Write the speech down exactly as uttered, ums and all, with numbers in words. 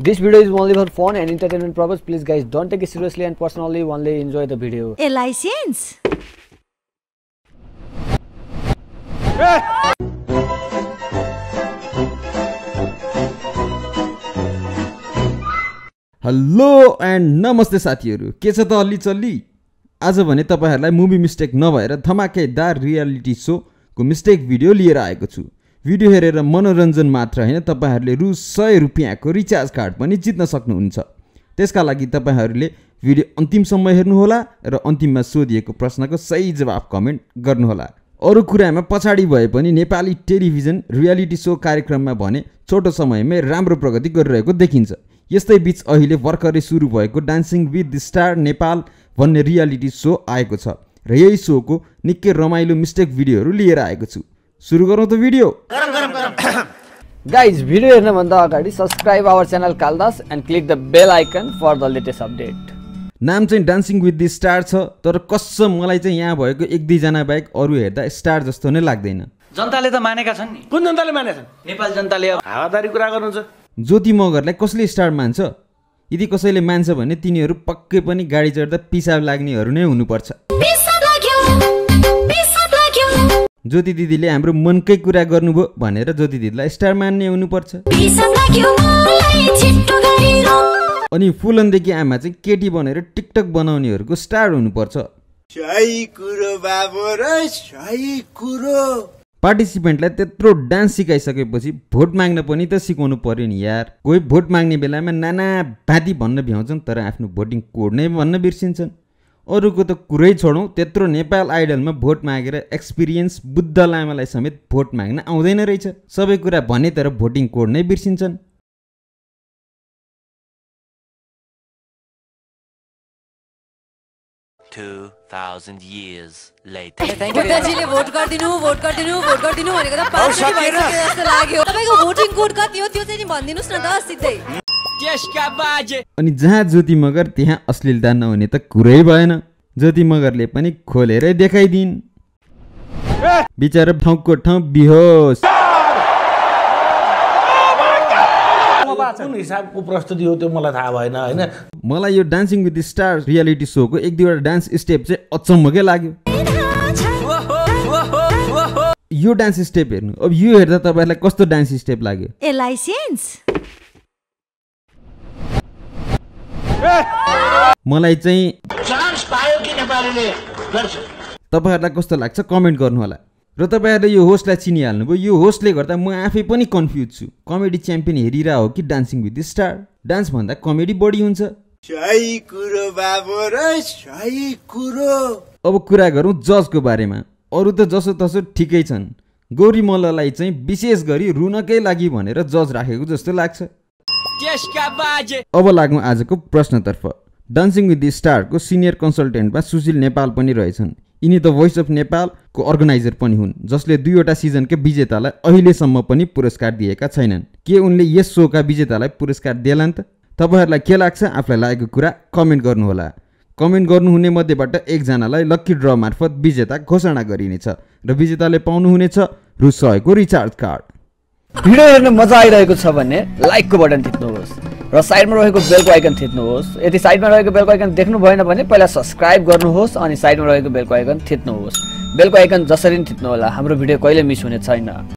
This video is only for fun and entertainment purpose. Please guys, don't take it seriously and personally only enjoy the video. A license. Hello and namaste sathiharu. Kesa ta alli challi. आज भने तपाईहरुलाई movie mistake नभएर धमाकेदार reality show को mistake video लिएर आएको छु। Video हेरेर मनोरञ्जन मात्र हैन, तपाईहरुले रु सय रुपैयाँ को रिचार्ज कार्ड पनि जित्न सक्नुहुन्छ। त्यसका लागि तपाईहरुले भिडियो अन्तिमसम्म हेर्नु होला र अन्तिममा सोधिएको प्रश्नको सही जवाफ कमेन्ट गर्नु होला। अरु कुरामा पछाडी भए पनि नेपाली टेलिभिजन रियालिटी शो कार्यक्रममा भने छोटो समयमै राम्रो प्रगति गरिरहेको देखिन्छ। यस्तै बीच अहिले भर्खरै सुरु भएको dancing with the star Nepal भन्ने रियालिटी शो आएको छ र यही शो को निकै रमाइलो मिस्टेक भिडियोहरु लिएर आएको छु। सुरु गरौँ त भिडियो। गरम गरम गरम गाइस, भिडियो हेर्न भन्दा अगाडि subscribe our channel Kalidas and click the bell icon for the latest update. नाम चाहिँ डान्सिङ विथ द स्टार छ, तर कसम मलाई चाहिँ यहाँ भएको एक दुई जना बाहेक अरु हेर्दा स्टार जस्तो नै लाग्दैन। जनताले त मानेका छन् नि। कुन जनताले मानेछन्? नेपाल जनताले हावादारी कुरा गर्नुहुन्छ। ज्योति मगरलाई कसले स्टार मान्छ? यदि कसैले मान्छ भने तिनीहरू पक्कै पनि गाडी चढ्दा पिसाब लाग्नेहरू नै हुनुपर्छ। पिसाब लाग्यो, पिसाब लाग्यो। ज्योति दिदीले हाम्रो मनकै कुरा गर्नुभयो भनेर ज्योति दिदीलाई स्टार मान्ने हुनुपर्छ। पिसाब लाग्यो मलाई छिट्टो गरेर। अनि फुलनदेखि आमा चाहिँ केटी बनेर टिकटक बनाउनेहरूको स्टार हुनुपर्छ। सही कुरो बाबु र सही कुरो। पार्टिसिपेन्टलाई त्यत्रो डान्स सिकाइसकेपछि भोट माग्न पनि त सिकाउनु पर्यो नि यार। कोही भोट माग्ने बेलामा नाना भाती भन्न भ्याउँछन् तर आफ्नो भोटिङ कोड नै भन्न बिर्सिन्छन्। अरूको त कुरै छोडौँ, त्यत्रो नेपाल आइडलमा भोट मागेर एक्सपिरियन्स बुद्ध लामालाई समेत भोट माग्न आउँदैन रहेछ। सबै कुरा भने तर भोटिङ कोड नै बिर्सिन्छन्। two thousand years later बुद्धजीले भोट गर्दिनु भोट गर्दिनु भोट गर्दिनु भनेको त पार्टी भइसक्यो जस्तो लाग्यो। तपाईको भोटिङ कोड कति हो त्यो चाहिँ नि भन्दिनुस् न त सिधै। त्यसका बाजे अनि जहाँ ज्योति मगर त्यहाँ अश्लीलता नहुने त कुरै भएन। ज्योति मगरले पनि खोलेरै देखाइदिन। बिचारा ठाउँको ठाउँ बिहोस। कुन हिसाबको प्रस्तुति हो त्यो मलाई थाहा भएन हैन। मलाई यो dancing with the star reality show को एक दुईवटा डान्स स्टेप चाहिँ अचम्मकै लाग्यो। यो डान्स स्टेप हेर्नु, अब यो हेर्दा तपाईहरुलाई कस्तो डान्स स्टेप लाग्यो? ए लाइसेन्स। मलाई चाहिँ चान्स पायो कि नेपालले गर्छ। तपाईहरुलाई कस्तो लाग्छ कमेन्ट गर्नु होला। र तपाईहरुले यो होस्टलाई चिनिहाल्नु भयो। यो होस्टले गर्दा म आफै पनि कन्फ्युज छु। कमेडी च्याम्पियन हेरिरा हो कि dancing with the star? Dance भन्दा कमेडी बढी हुन्छ। सही कुरो बाबु र सही कुरो। अब कुरा गरौँ जजको बारेमा। अरू त जसोतसो ठिकै छन्। गौरी मल्ललाई चाहिँ विशेष गरी रुनकै लागि भनेर जज राखेको जस्तो लाग्छ। त्यसका बाजे। अब लागौँ आजको प्रश्नतर्फ। डान्सिङ विथ द स्टारको सिनियर कन्सल्टेन्टमा सुशील नेपाल पनि रहेछन्। यिनी द भोइस अफ नेपाल को अर्गनाइजर पनि हुन्, जसले दुईवटा सिजनकै विजेतालाई अहिलेसम्म पनि पुरस्कार दिएका छैनन्। के उनले यस शोका विजेतालाई पुरस्कार दिएलान् त? तपाईहरुलाई के लाग्छ? आफुलाई लागेको कुरा कमेन्ट गर्नु होला। कमेन्ट गर्नु हुने मध्येबाट एकजनालाई लकी ड्र मार्फत विजेता घोषणा गरिनेछ र विजेताले पाउनु हुनेछ रु सय को रिचार्ज कार्ड। भिडियो हेर्न मजा आइरहेको छ भने लाइक को बटन थिच्नुहोस् र साइडमा रहेको बेलको आइकन थिच्नुहोस्। यदि साइडमा रहेको बेलको आइकन देख्नु भएन भने पहिला सब्स्क्राइब गर्नुहोस् अनि साइडमा रहेको बेलको आइकन थिच्नुहोस्। बेलको आइकन जसरी थिच्नु होला, हाम्रो भिडियो कहिले मिस हुने छैन।